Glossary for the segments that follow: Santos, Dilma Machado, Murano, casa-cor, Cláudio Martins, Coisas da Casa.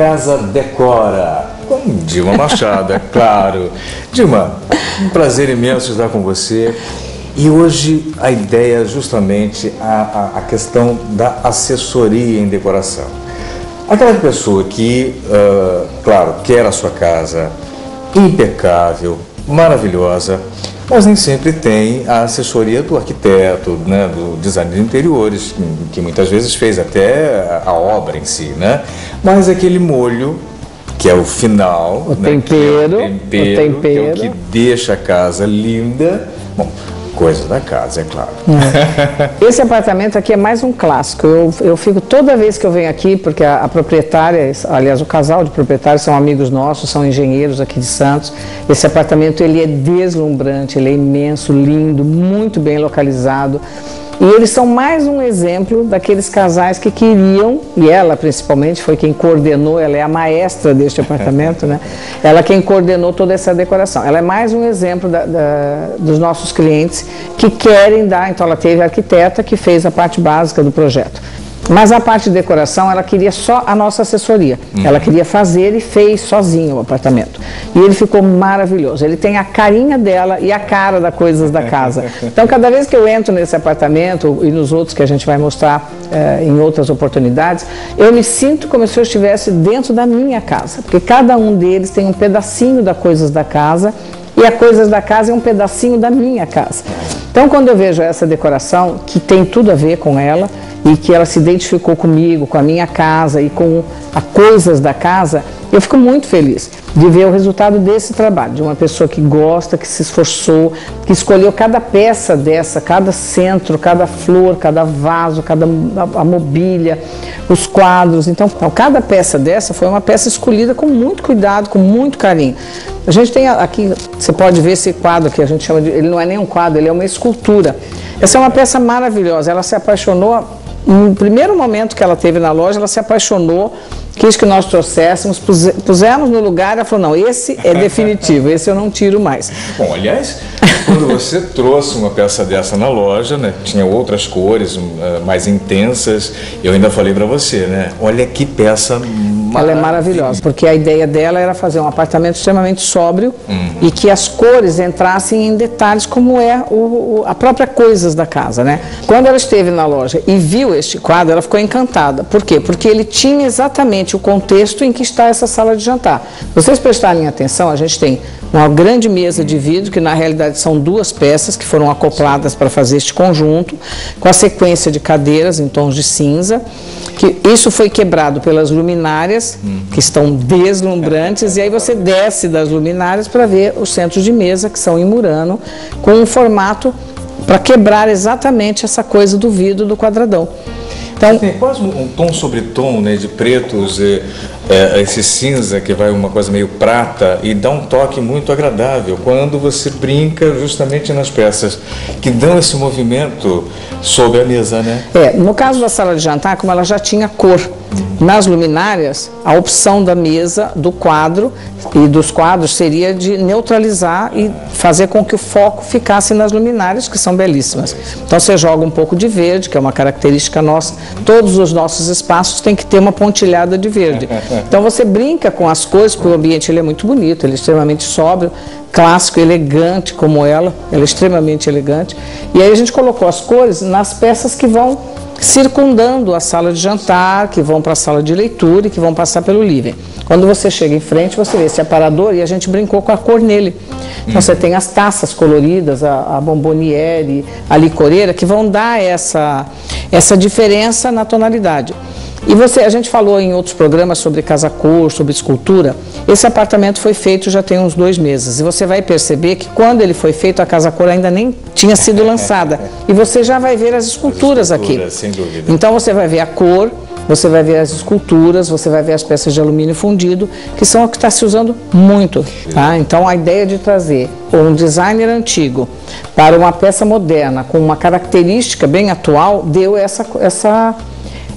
Casa Decora, com Dilma Machado, é claro. Dilma, um prazer imenso estar com você. E hoje a ideia é justamente a questão da assessoria em decoração. Aquela pessoa que, claro, quer a sua casa impecável, maravilhosa, mas nem sempre tem a assessoria do arquiteto, né, do design de interiores, que muitas vezes fez até a obra em si, né? Mas aquele molho, que é o final, o, né, tempero, que é o tempero, que é o que deixa a casa linda. Bom, Coisas da Casa, é claro. Esse apartamento aqui é mais um clássico. Eu fico toda vez que eu venho aqui, porque a proprietária, aliás, o casal de proprietários são amigos nossos, são engenheiros aqui de Santos. Esse apartamento, ele é deslumbrante, ele é imenso, lindo, muito bem localizado. E eles são mais um exemplo daqueles casais que queriam, e ela principalmente foi quem coordenou, ela é a maestra deste apartamento, né? Ela quem coordenou toda essa decoração. Ela é mais um exemplo dos nossos clientes que querem dar, então ela teve a arquiteta que fez a parte básica do projeto. Mas a parte de decoração, ela queria só a nossa assessoria. Ela queria fazer e fez sozinha o apartamento. E ele ficou maravilhoso. Ele tem a carinha dela e a cara das Coisas da Casa. Então, cada vez que eu entro nesse apartamento e nos outros que a gente vai mostrar em outras oportunidades, eu me sinto como se eu estivesse dentro da minha casa. Porque cada um deles tem um pedacinho das Coisas da Casa e a Coisas da Casa é um pedacinho da minha casa. Então, quando eu vejo essa decoração, que tem tudo a ver com ela, e que ela se identificou comigo, com a minha casa e com as Coisas da Casa, eu fico muito feliz de ver o resultado desse trabalho, de uma pessoa que gosta, que se esforçou, que escolheu cada peça dessa, cada centro, cada flor, cada vaso, cada a mobília, os quadros. Então, cada peça dessa foi uma peça escolhida com muito cuidado, com muito carinho. A gente tem aqui, você pode ver esse quadro que a gente chama de, ele não é nem um quadro, ele é uma escultura. Essa é uma peça maravilhosa, ela se apaixonou. No primeiro momento que ela teve na loja, ela se apaixonou, quis que nós trouxéssemos, pusemos no lugar, ela falou, não, esse é definitivo, esse eu não tiro mais. Bom, aliás, quando você trouxe uma peça dessa na loja, né, tinha outras cores mais intensas, eu ainda falei para você, né, olha que peça maravilhosa. Ela é maravilhosa, porque a ideia dela era fazer um apartamento extremamente sóbrio e que as cores entrassem em detalhes como é a própria Coisas da Casa, né. Quando ela esteve na loja e viu este quadro, ela ficou encantada. Por quê? Porque ele tinha exatamente o contexto em que está essa sala de jantar. Vocês prestarem atenção, a gente tem uma grande mesa de vidro, que na realidade são duas peças que foram acopladas para fazer este conjunto, com a sequência de cadeiras em tons de cinza, que isso foi quebrado pelas luminárias, que estão deslumbrantes, e aí você desce das luminárias para ver os centros de mesa, que são em Murano, com um formato para quebrar exatamente essa coisa do vidro do quadradão. Então, tem quase um tom sobre tom, né, de pretos, esse cinza que vai uma coisa meio prata e dá um toque muito agradável quando você brinca justamente nas peças que dão esse movimento sobre a mesa, né? É, no caso da sala de jantar, como ela já tinha cor, nas luminárias, a opção da mesa, do quadro e dos quadros seria de neutralizar e fazer com que o foco ficasse nas luminárias, que são belíssimas. Então você joga um pouco de verde, que é uma característica nossa. Todos os nossos espaços têm que ter uma pontilhada de verde. Então você brinca com as cores, porque o ambiente ele é muito bonito, ele é extremamente sóbrio, clássico, elegante como ela é extremamente elegante. E aí a gente colocou as cores nas peças que vão circundando a sala de jantar, que vão para a sala de leitura e que vão passar pelo living. Quando você chega em frente, você vê esse aparador e a gente brincou com a cor nele. Então você tem as taças coloridas, a bomboniere, a licoreira, que vão dar essa diferença na tonalidade. E a gente falou em outros programas sobre casa-cor, sobre escultura. Esse apartamento foi feito já tem uns 2 meses. E você vai perceber que quando ele foi feito, a casa-cor ainda nem tinha sido lançada. E você já vai ver as esculturas aqui. Sem dúvida. Então você vai ver a cor, você vai ver as esculturas, você vai ver as peças de alumínio fundido, que são o que está se usando muito. Tá? Então a ideia de trazer um designer antigo para uma peça moderna, com uma característica bem atual, deu essa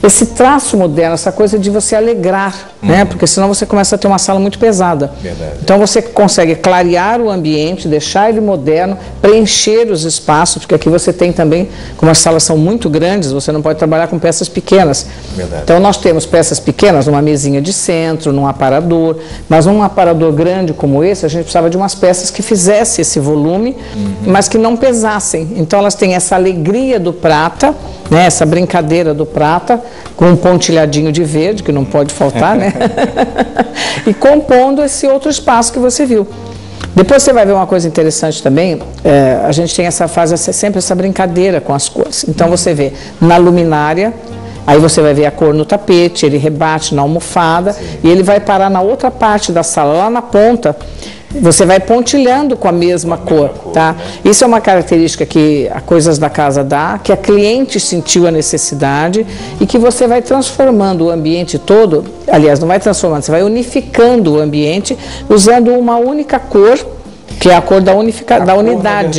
esse traço moderno, essa coisa de você alegrar, né? Porque senão você começa a ter uma sala muito pesada. Verdade. Então você consegue clarear o ambiente, deixar ele moderno, preencher os espaços, porque aqui você tem também, como as salas são muito grandes, você não pode trabalhar com peças pequenas. Verdade. Então nós temos peças pequenas, uma mesinha de centro, num aparador, mas num aparador grande como esse, a gente precisava de umas peças que fizesse esse volume, mas que não pesassem. Então elas têm essa alegria do prata, né? Essa brincadeira do prata, com um pontilhadinho de verde, que não pode faltar, né? E compondo esse outro espaço que você viu. Depois você vai ver uma coisa interessante também, a gente tem essa fase, sempre essa brincadeira com as cores. Então você vê na luminária, aí você vai ver a cor no tapete, ele rebate na almofada, e ele vai parar na outra parte da sala, lá na ponta. Você vai pontilhando com a mesma cor, tá? Isso é uma característica que a Coisas da Casa dá, que a cliente sentiu a necessidade e que você vai transformando o ambiente todo, aliás, não vai transformando, você vai unificando o ambiente usando uma única cor, que é a cor da, unidade.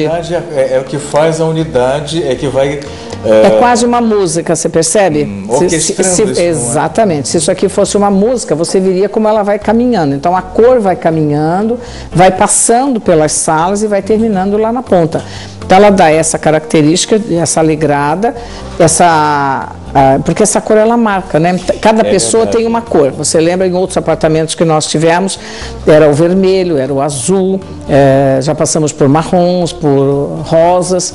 Na verdade, é o que faz a unidade, é que vai... É quase uma música, você percebe? Isso, exatamente. Se isso aqui fosse uma música, você viria como ela vai caminhando. Então a cor vai caminhando, vai passando pelas salas e vai terminando lá na ponta. Então ela dá essa característica, essa alegrada, essa... Porque essa cor ela marca, né? Cada pessoa tem uma cor. Você lembra em outros apartamentos que nós tivemos, era o vermelho, era o azul, já passamos por marrons, por rosas.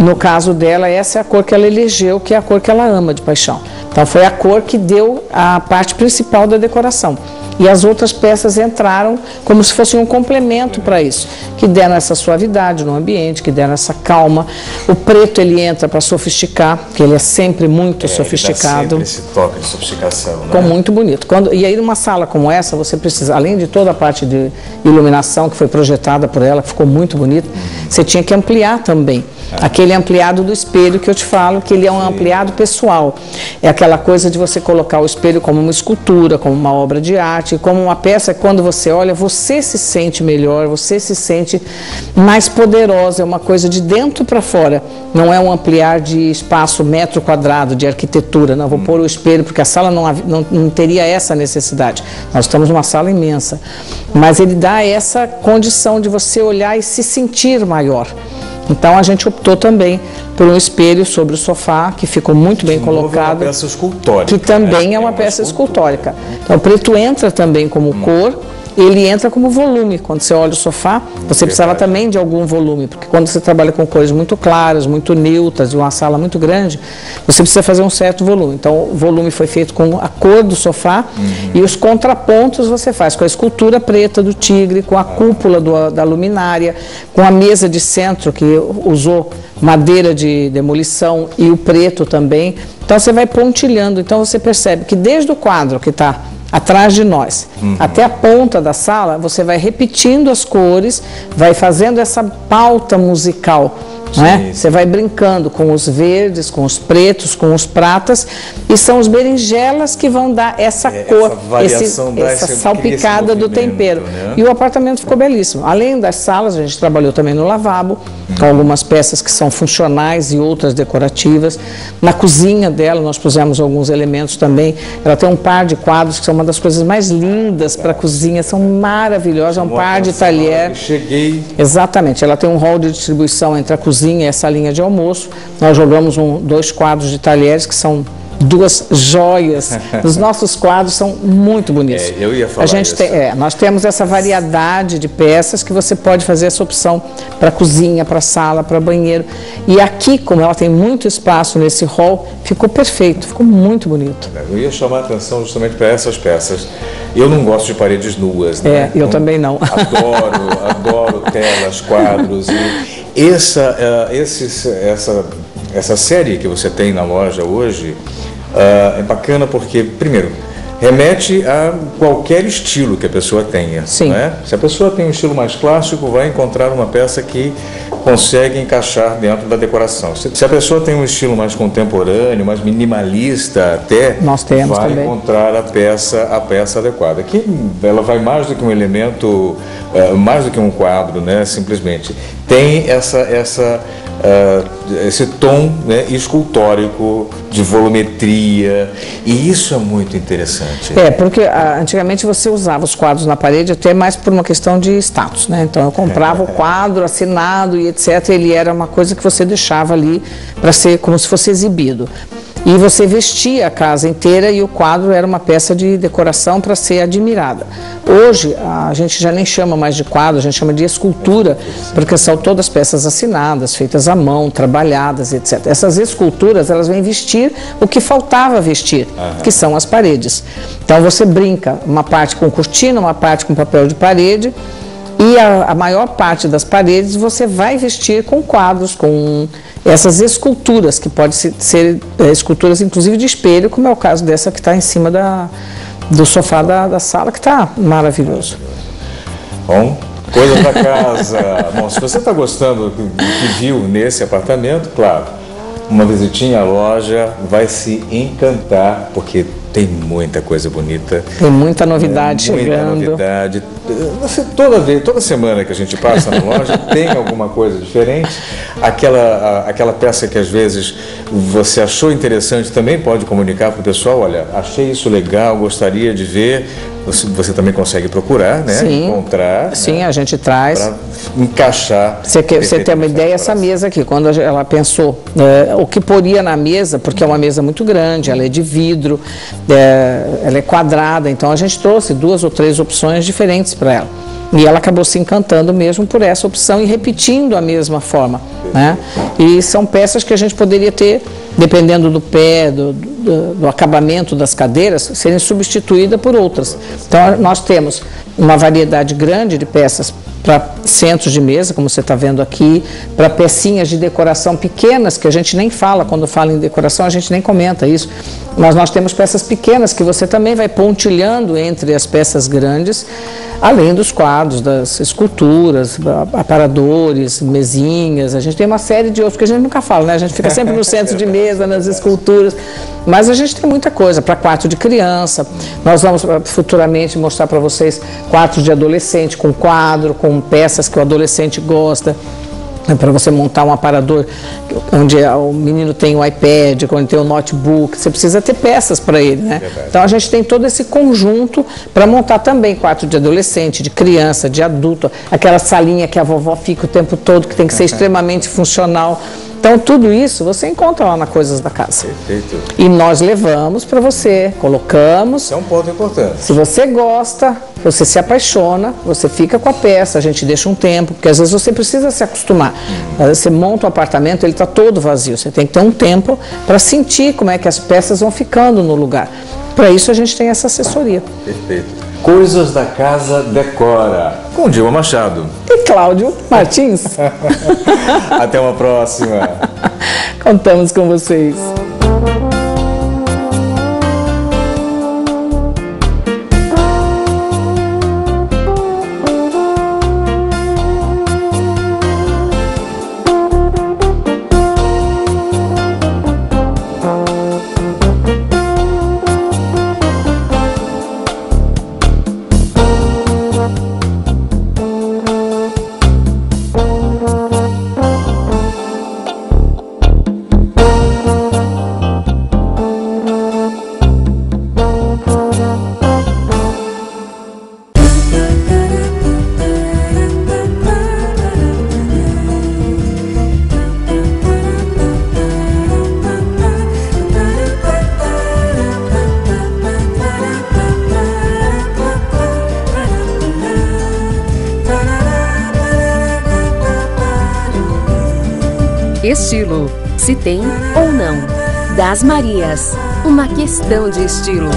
No caso dela, essa é a cor que ela elegeu, que é a cor que ela ama de paixão. Então foi a cor que deu a parte principal da decoração. E as outras peças entraram como se fosse um complemento para isso, que deram essa suavidade no ambiente, que deram essa calma. O preto ele entra para sofisticar, porque ele é sempre muito sofisticado. Ele dá sempre esse toque de sofisticação, né? Ficou muito bonito. E aí numa sala como essa, você precisa, além de toda a parte de iluminação que foi projetada por ela, que ficou muito bonita, você tinha que ampliar também. Aquele ampliado do espelho que eu te falo, que ele é um ampliado pessoal. É aquela coisa de você colocar o espelho como uma escultura, como uma obra de arte, como uma peça, quando você olha, você se sente melhor, você se sente mais poderosa, é uma coisa de dentro para fora, não é um ampliar de espaço metro quadrado, de arquitetura, não vou pôr o espelho, porque a sala não teria essa necessidade, nós estamos numa sala imensa, mas ele dá essa condição de você olhar e se sentir maior. Então a gente optou também por um espelho sobre o sofá, que ficou muito bem colocado. É uma peça escultórica. Que também é uma peça escultórica. Então o preto entra também como cor, ele entra como volume. Quando você olha o sofá, você precisava também de algum volume, porque quando você trabalha com cores muito claras, muito neutras, e uma sala muito grande, você precisa fazer um certo volume. Então o volume foi feito com a cor do sofá, e os contrapontos você faz com a escultura preta do tigre, com a cúpula da luminária, com a mesa de centro que usou madeira de demolição e o preto também. Então você vai pontilhando, então você percebe que desde o quadro que está atrás de nós, até a ponta da sala, você vai repetindo as cores, vai fazendo essa pauta musical, né? Você vai brincando com os verdes, com os pretos, com os pratas, e são os berinjelas que vão dar essa cor, essa salpicada do tempero, né? E o apartamento ficou belíssimo. Além das salas, a gente trabalhou também no lavabo, com algumas peças que são funcionais e outras decorativas. Na cozinha dela nós pusemos alguns elementos também. Ela tem um par de quadros que são uma das coisas mais lindas para a cozinha, são maravilhosos, é um par de talher. Exatamente, ela tem um hall de distribuição entre a cozinha e essa linha de almoço. Nós jogamos dois quadros de talheres que são duas joias. Os nossos quadros são muito bonitos. Eu ia falar isso. Nós temos essa variedade de peças que você pode fazer essa opção para cozinha, para sala, para banheiro. E aqui, como ela tem muito espaço nesse hall, ficou perfeito, ficou muito bonito. Eu ia chamar a atenção justamente para essas peças. Eu não gosto de paredes nuas, né? Eu também não. Adoro telas, quadros. E essa série que você tem na loja hoje é bacana porque, primeiro, remete a qualquer estilo que a pessoa tenha. Sim. Né? Se a pessoa tem um estilo mais clássico, vai encontrar uma peça que consegue encaixar dentro da decoração. Se a pessoa tem um estilo mais contemporâneo, mais minimalista até, vai encontrar a peça adequada. Aqui ela vai mais do que um elemento, mais do que um quadro, né? Simplesmente. Tem essa esse tom, né, escultórico, de volumetria, e isso é muito interessante. É, porque antigamente você usava os quadros na parede até mais por uma questão de status, né? Então eu comprava o quadro assinado e etc, ele era uma coisa que você deixava ali para ser como se fosse exibido. E você vestia a casa inteira e o quadro era uma peça de decoração para ser admirada. Hoje, a gente já nem chama mais de quadro, a gente chama de escultura, porque são todas peças assinadas, feitas à mão, trabalhadas, etc. Essas esculturas, elas vêm vestir o que faltava vestir, que são as paredes. Então você brinca, uma parte com cortina, uma parte com papel de parede, e a maior parte das paredes você vai vestir com quadros, com essas esculturas, que podem ser esculturas inclusive de espelho, como é o caso dessa que está em cima do sofá da sala, que está maravilhoso. Bom, Coisas da Casa. Bom, se você está gostando do que viu nesse apartamento, claro, uma visitinha à loja vai se encantar, porque tem muita coisa bonita. Tem muita novidade chegando. Muita novidade. Toda semana que a gente passa na loja tem alguma coisa diferente. Aquela peça que às vezes você achou interessante também pode comunicar para o pessoal: olha, achei isso legal, gostaria de ver. Você também consegue procurar, né? Sim, encontrar. Sim, né? A gente traz. Para encaixar. Você tem uma ideia, essa mesa aqui, quando ela pensou o que poria na mesa, porque é uma mesa muito grande, ela é de vidro, ela é quadrada, então a gente trouxe 2 ou 3 opções diferentes para ela. E ela acabou se encantando mesmo por essa opção e repetindo a mesma forma, né? E são peças que a gente poderia ter, dependendo do pé, do acabamento das cadeiras, serem substituídas por outras. Então nós temos uma variedade grande de peças para centros de mesa, como você está vendo aqui, para pecinhas de decoração pequenas, que a gente nem fala, quando fala em decoração a gente nem comenta isso, mas nós temos peças pequenas que você também vai pontilhando entre as peças grandes, além dos quadros, das esculturas, aparadores, mesinhas. A gente tem uma série de outros que a gente nunca fala, né? A gente fica sempre no centro de mesa, nas esculturas, mas a gente tem muita coisa para quarto de criança. Nós vamos futuramente mostrar para vocês quartos de adolescente com quadro, com peças que o adolescente gosta, para você montar um aparador onde o menino tem um iPad, onde tem um notebook, você precisa ter peças para ele, né? Verdade. Então a gente tem todo esse conjunto para montar também quarto de adolescente, de criança, de adulto, aquela salinha que a vovó fica o tempo todo, que tem que ser extremamente funcional. Então tudo isso você encontra lá na Coisas da Casa. Perfeito. E nós levamos para você, colocamos. É um ponto importante. Se você gosta, você se apaixona, você fica com a peça, a gente deixa um tempo, porque às vezes você precisa se acostumar. Você monta um apartamento, ele está todo vazio, você tem que ter um tempo para sentir como é que as peças vão ficando no lugar. Para isso a gente tem essa assessoria. Perfeito. Coisas da Casa Decora, com Dilma Machado e Cláudio Martins. Até uma próxima. Contamos com vocês. Estilo, se tem ou não. Das Marias, uma questão de estilo.